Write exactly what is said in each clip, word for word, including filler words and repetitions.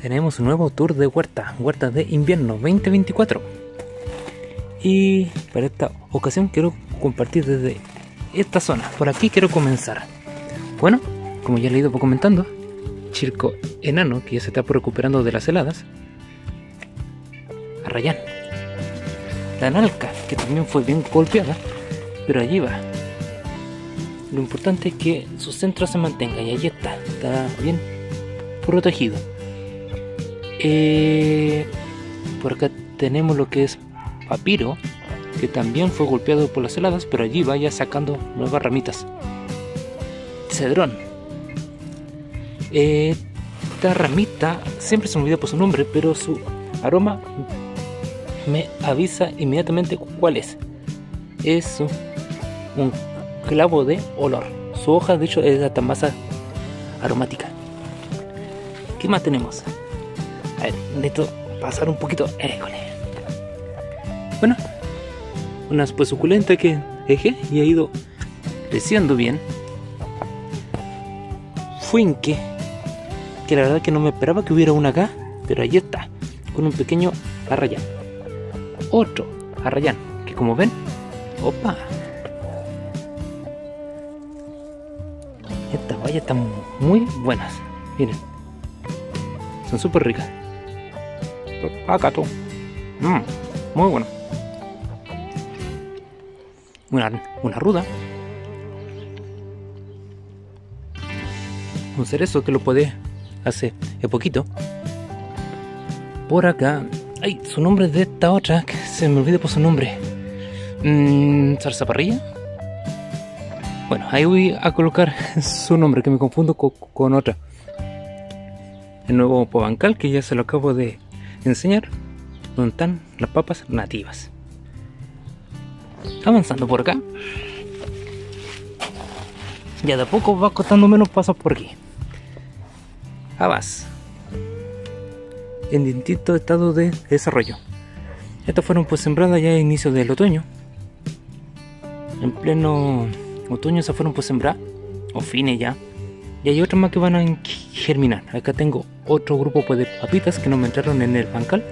tenemos un nuevo tour de huertas, huertas de invierno veinte veinticuatro. Y para esta ocasión quiero compartir desde esta zona, por aquí quiero comenzar. Bueno, como ya le he ido comentando, Chilco enano, que ya se está recuperando de las heladas. Arrayán. La nalca, que también fue bien golpeada, pero allí va. Lo importante es que su centro se mantenga, y allí está, está bien protegido. Eh, por acá tenemos lo que es papiro, que también fue golpeado por las heladas, pero allí va ya sacando nuevas ramitas. Cedrón. Eh, esta ramita siempre se me olvida por su nombre, pero su aroma me avisa inmediatamente cuál es. Es un clavo de olor. Su hoja, de hecho, es hasta más aromática. ¿Qué más tenemos? A ver, necesito pasar un poquito. École. Bueno, una pues suculenta que dejé y ha ido creciendo bien. Fuinque, que la verdad que no me esperaba que hubiera una acá, pero allí está, con un pequeño arrayán. Otro arrayán, que como ven, opa, estas bayas están muy buenas, miren, son súper ricas. Pacato, mmm, muy bueno. Una, una ruda. Un cerezo que lo podé hace poquito. Por acá, ay, su nombre es de esta otra, que se me olvida por su nombre. Mm, zarzaparrilla. Bueno, ahí voy a colocar su nombre, que me confundo con, con otra. El nuevo pobancal, que ya se lo acabo de enseñar, donde están las papas nativas. Avanzando por acá, ya de a poco va costando menos pasos por aquí. Habas, en distinto estado de desarrollo. Estas fueron pues sembradas ya a inicio del otoño. En pleno otoño se fueron pues sembradas, o fines ya. Y hay otras más que van a germinar. Acá tengo otro grupo pues de papitas que no me entraron en el bancal.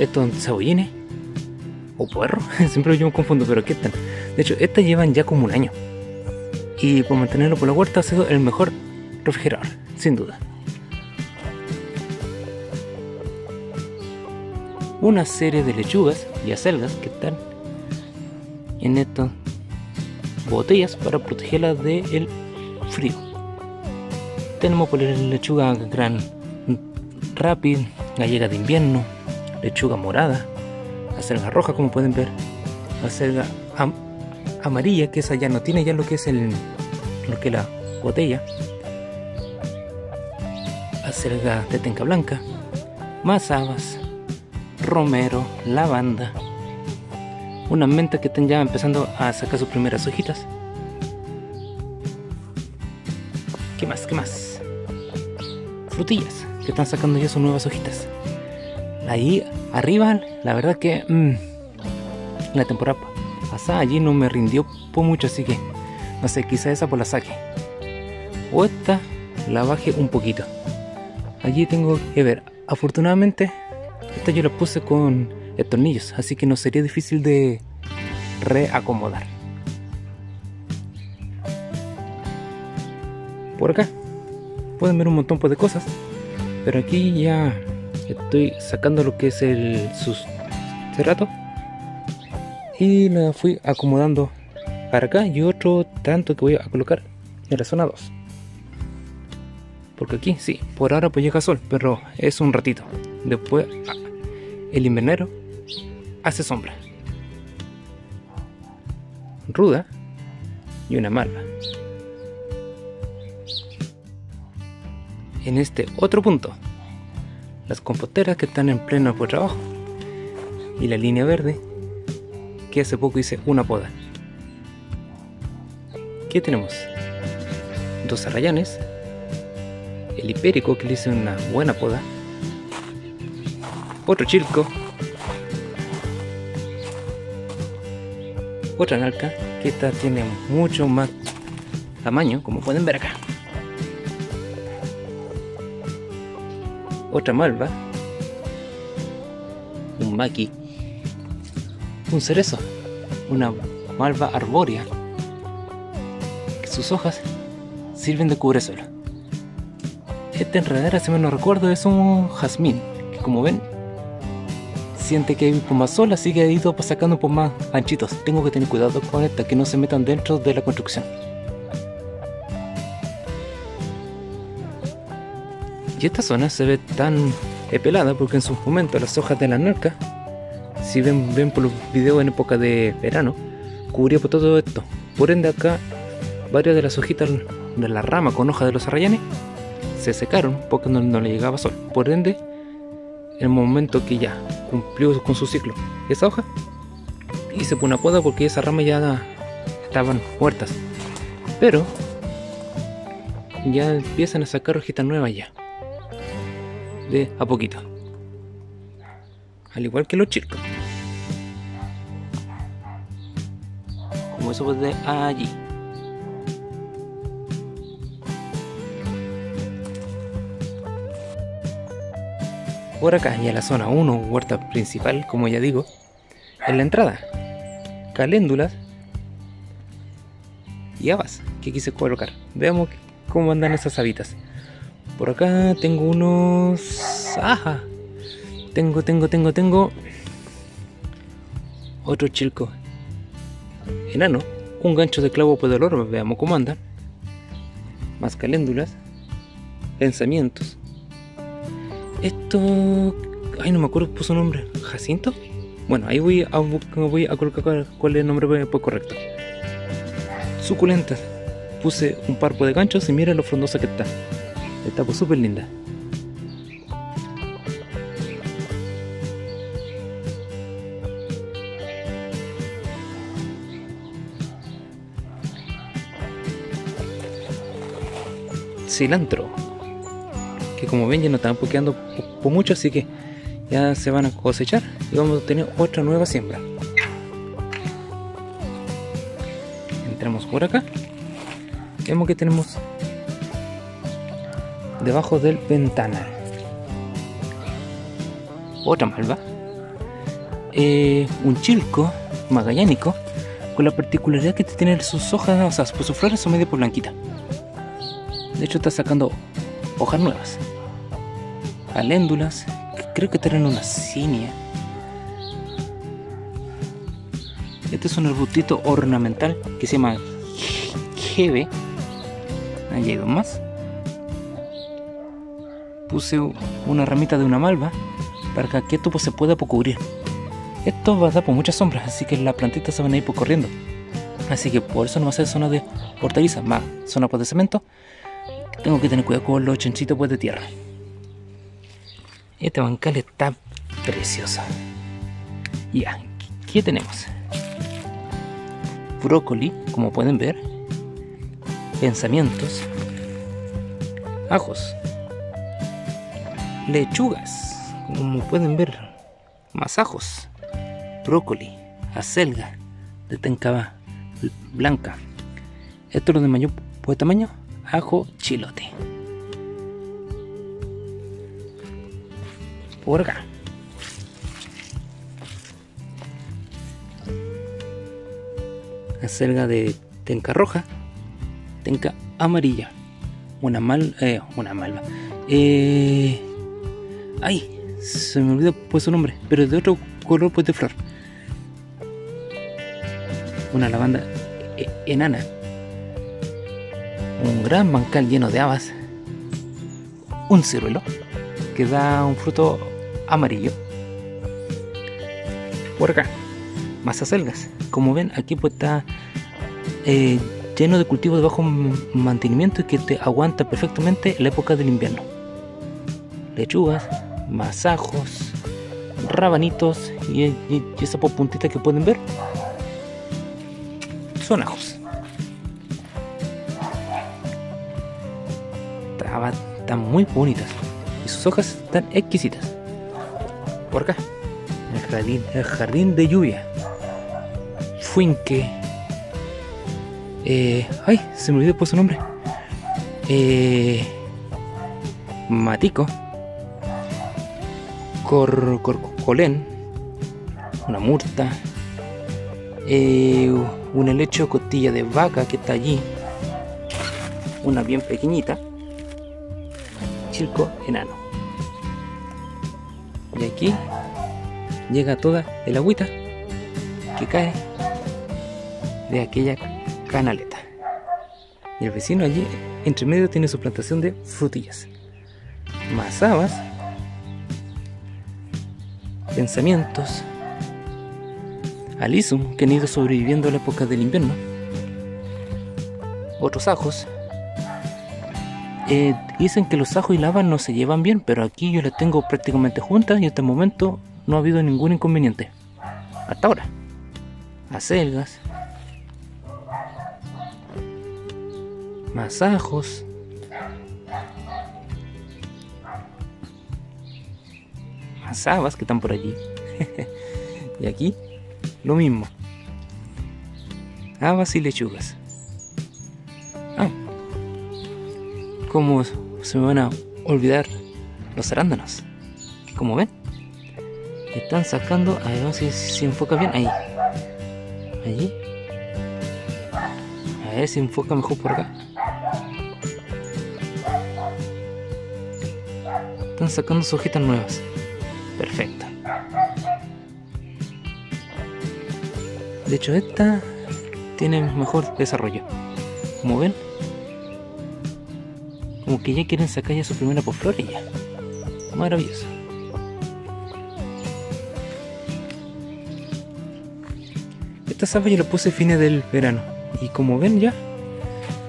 Estos cebollines o puerro, siempre yo me confundo, pero aquí están. De hecho, estas llevan ya como un año. Y por mantenerlo por la huerta ha sido el mejor refrigerador, sin duda. Una serie de lechugas y acelgas que están en estas botellas para protegerlas del frío. Tenemos por la lechuga gran rápida gallega de invierno, lechuga morada, acelga roja, como pueden ver, acelga am amarilla, que esa ya no tiene ya lo que es el lo que es la botella, acelga de penca blanca, más habas, romero, lavanda, unas mentas que están ya empezando a sacar sus primeras hojitas. ¿Qué más? ¿Qué más? Frutillas que están sacando ya sus nuevas hojitas. Ahí arriba, la verdad que mmm, la temporada pasada allí no me rindió por mucho, así que no sé, quizá esa por la saque o esta la baje un poquito. Allí tengo que ver. Afortunadamente esta yo la puse con tornillos, así que no sería difícil de reacomodar. Por acá pueden ver un montón de cosas, pero aquí ya estoy sacando lo que es el sustrato y la fui acomodando para acá, y otro tanto que voy a colocar en la zona dos, porque aquí sí, por ahora pues llega sol, pero es un ratito. Después el invernero hace sombra. Ruda y una malva. En este otro punto, las composteras que están en pleno por trabajo, y la línea verde, que hace poco hice una poda. ¿Qué tenemos? Dos arrayanes, el hipérico, que le hice una buena poda, otro chilco, otra nalca, que esta tiene mucho más tamaño, como pueden ver acá. otra malva, un maqui, un cerezo, una malva arbórea, que sus hojas sirven de cubresuelo. Esta enredadera, si me no recuerdo, es un jazmín, que como ven, siente que hay pomas solas, así que he ido sacando pomas anchitos. Tengo que tener cuidado con esta, que no se metan dentro de la construcción. Y esta zona se ve tan pelada porque en su momento las hojas de la nalca, si ven, ven por los videos en época de verano, cubría por todo esto. Por ende acá, varias de las hojitas de la rama con hojas de los arrayanes se secaron porque no, no le llegaba sol. Por ende, en el momento que ya cumplió con su ciclo esa hoja, hice una poda porque esa rama ya estaban muertas. Pero ya empiezan a sacar hojitas nuevas ya, de a poquito, al igual que los chilcos, como eso de allí. Por acá, ya en la zona uno, huerta principal, como ya digo, en la entrada, caléndulas y habas que quise colocar. Veamos cómo andan esas habitas. Por acá tengo unos... ¡Ajá! Tengo, tengo, tengo, tengo... otro chilco enano, un gancho de clavo de olor, veamos cómo andan. Más caléndulas, pensamientos. Esto... ay, no me acuerdo, puso nombre. ¿Jacinto? Bueno, ahí voy a, voy a colocar cuál es el nombre correcto. Suculentas. Puse un par de ganchos y mira lo frondosa que está. Está pues súper linda. Cilantro, que como ven ya no están poqueando por mucho, así que ya se van a cosechar y vamos a tener otra nueva siembra. Entramos por acá, vemos que tenemos debajo del ventana otra malva, eh, un chilco magallánico, con la particularidad que tiene sus hojas, o sea, pues sus flores son medio por blanquita, de hecho está sacando hojas nuevas. Caléndulas, creo que tienen una cinia. Este es un arbustito ornamental que se llama jebe. Allí hay dos más. Puse una ramita de una malva para que aquí esto pues se pueda por cubrir. Esto va a dar por muchas sombras, así que las plantitas se van a ir por corriendo. Así que por eso no va a ser zona de hortalizas, más zona pues de cemento. Tengo que tener cuidado con los chanchitos pues de tierra. Este bancal está precioso. Ya, ¿qué tenemos? Brócoli, como pueden ver. Pensamientos. Ajos. Lechugas, como pueden ver. Más ajos. Brócoli. Acelga de penca blanca. Esto es lo de mayor pues, tamaño. Ajo chilote. Por acá acelga de penca roja, penca amarilla, una mal, eh, una malva, eh, ay, se me olvidó pues su nombre, pero de otro color pues de flor, una lavanda enana. Un gran bancal lleno de habas. Un ciruelo que da un fruto amarillo. Por acá, más acelgas. Como ven, aquí pues está eh, lleno de cultivos de bajo mantenimiento y que te aguanta perfectamente la época del invierno. Lechugas, más ajos, rabanitos y, y, y esa puntita que pueden ver son ajos. Están muy bonitas y sus hojas están exquisitas. Por acá, el jardín, el jardín de lluvia, Fuinque, eh, ay, se me olvidó por su nombre, eh, matico, cor, cor, colén, una murta, eh, un helecho de costilla de vaca que está allí, una bien pequeñita, chilco enano. Y aquí llega toda el agüita que cae de aquella canaleta. Y el vecino allí, entre medio, tiene su plantación de frutillas, más habas, pensamientos, alisum, que han ido sobreviviendo a la época del invierno, otros ajos. Eh, dicen que los ajos y la haba no se llevan bien, pero aquí yo las tengo prácticamente juntas y hasta el momento no ha habido ningún inconveniente, hasta ahora. Acelgas, más ajos, más habas que están por allí. Y aquí lo mismo, habas y lechugas. Ah, como se me van a olvidar los arándanos, que como ven están sacando. A ver si se enfoca bien ahí, allí, a ver si enfoca mejor por acá. Están sacando sus hojitas nuevas, perfecto. De hecho, esta tiene mejor desarrollo, como ven, como que ya quieren sacar ya su primera posflor y ya, maravilloso. Estas habas yo las puse a fines del verano y como ven ya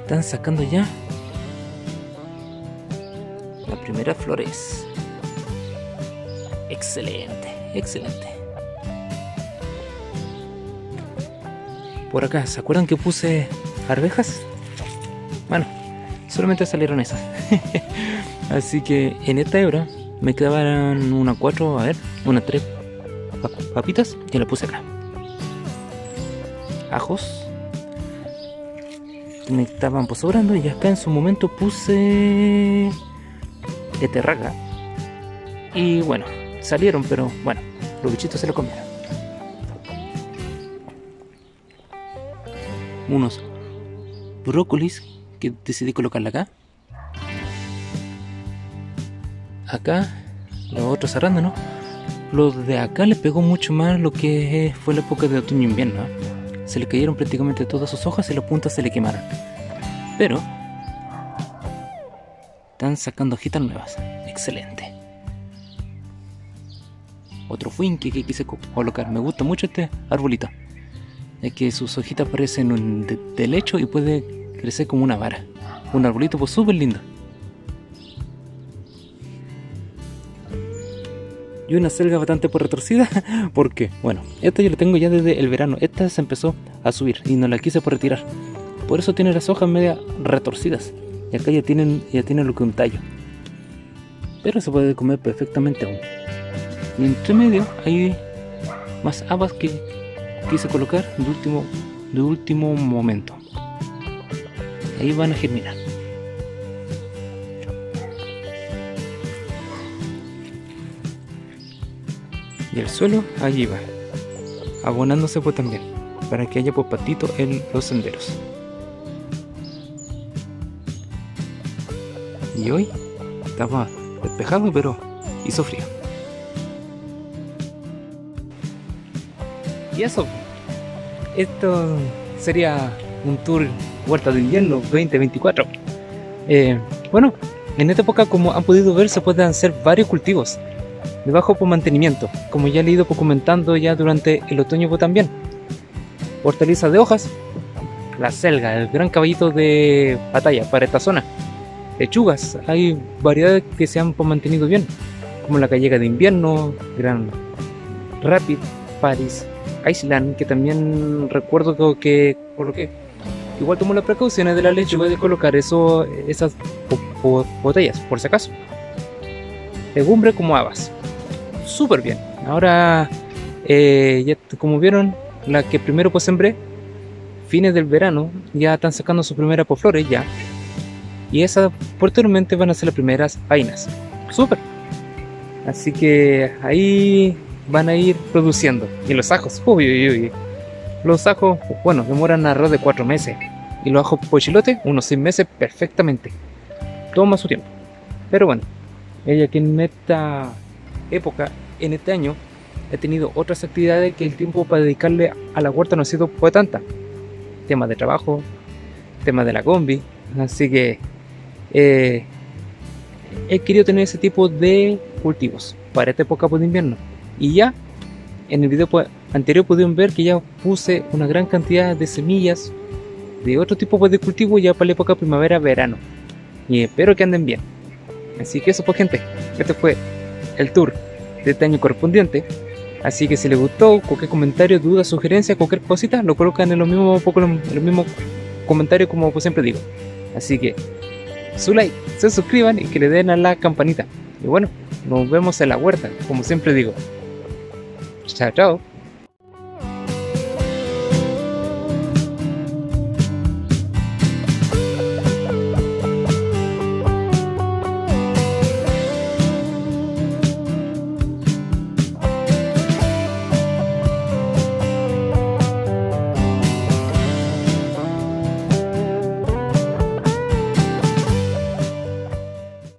están sacando ya las primeras flores. Excelente, excelente. Por acá, ¿se acuerdan que puse arvejas? Bueno, solamente salieron esas. Así que en esta hebra me quedaban unas cuatro, a ver, unas tres papitas y las puse acá. Ajos me estaban posobrando y acá en su momento puse eterraga y bueno, salieron, pero bueno, los bichitos se lo comieron. Unos brócolis que decidí colocarla acá. Acá los otros arándanos. Los de acá les pegó mucho más lo que fue la época de otoño e invierno. Se le cayeron prácticamente todas sus hojas y las puntas se le quemaron. Pero están sacando hojitas nuevas. Excelente. Otro fuinque que quise colocar. Me gusta mucho este arbolito. Es que sus hojitas parecen un de, de lecho y puede crecer como una vara. Un arbolito pues súper lindo. Y una acelga bastante por retorcida, porque, bueno, esta yo la tengo ya desde el verano. Esta se empezó a subir y no la quise por retirar. Por eso tiene las hojas media retorcidas. Y acá ya tienen, ya tienen lo que un tallo. Pero se puede comer perfectamente aún. Y entre medio hay más habas que quise colocar de último, de último momento. Ahí van a germinar. Y el suelo allí va abonándose pues también para que haya pues patito en los senderos. Y hoy estaba despejado pero hizo frío. Y eso, esto sería un tour huerta de invierno veinte veinticuatro. Eh, bueno, en esta época, como han podido ver, se pueden hacer varios cultivos de bajo por mantenimiento, como ya le he ido comentando ya durante el otoño también. Hortalizas de hojas, la acelga, el gran caballito de batalla para esta zona. Lechugas, hay variedades que se han mantenido bien, como la gallega de invierno, gran rápida, Paris, Island, que también recuerdo que coloqué. Igual tomo las precauciones de la lechuga de colocar eso, esas botellas, por si acaso. Legumbre como habas. Súper bien. Ahora, eh, ya, como vieron, la que primero pues sembré, fines del verano, ya están sacando sus primeras posflores ya. Y esas posteriormente van a ser las primeras vainas. Súper. Así que ahí van a ir produciendo. Y los ajos, uy, uy, uy. Los ajos, bueno, demoran alrededor de cuatro meses. Y los ajos pochilote, unos seis meses perfectamente. Toma su tiempo. Pero bueno, ella que en esta época, en este año, he tenido otras actividades que el tiempo para dedicarle a la huerta no ha sido pues tanta. Temas de trabajo, temas de la combi. Así que eh, he querido tener ese tipo de cultivos para esta época pues, de invierno. Y ya en el video pues, anterior pudieron ver que ya puse una gran cantidad de semillas de otro tipo pues, de cultivo ya para la época primavera-verano. Y espero que anden bien. Así que eso pues gente, este fue el tour de este año correspondiente. Así que si les gustó, cualquier comentario, duda, sugerencia, cualquier cosita, lo colocan en los mismos, poco en los mismos comentarios como pues, siempre digo. Así que su like, se suscriban y que le den a la campanita. Y bueno, nos vemos en la huerta, como siempre digo. Chao, chao.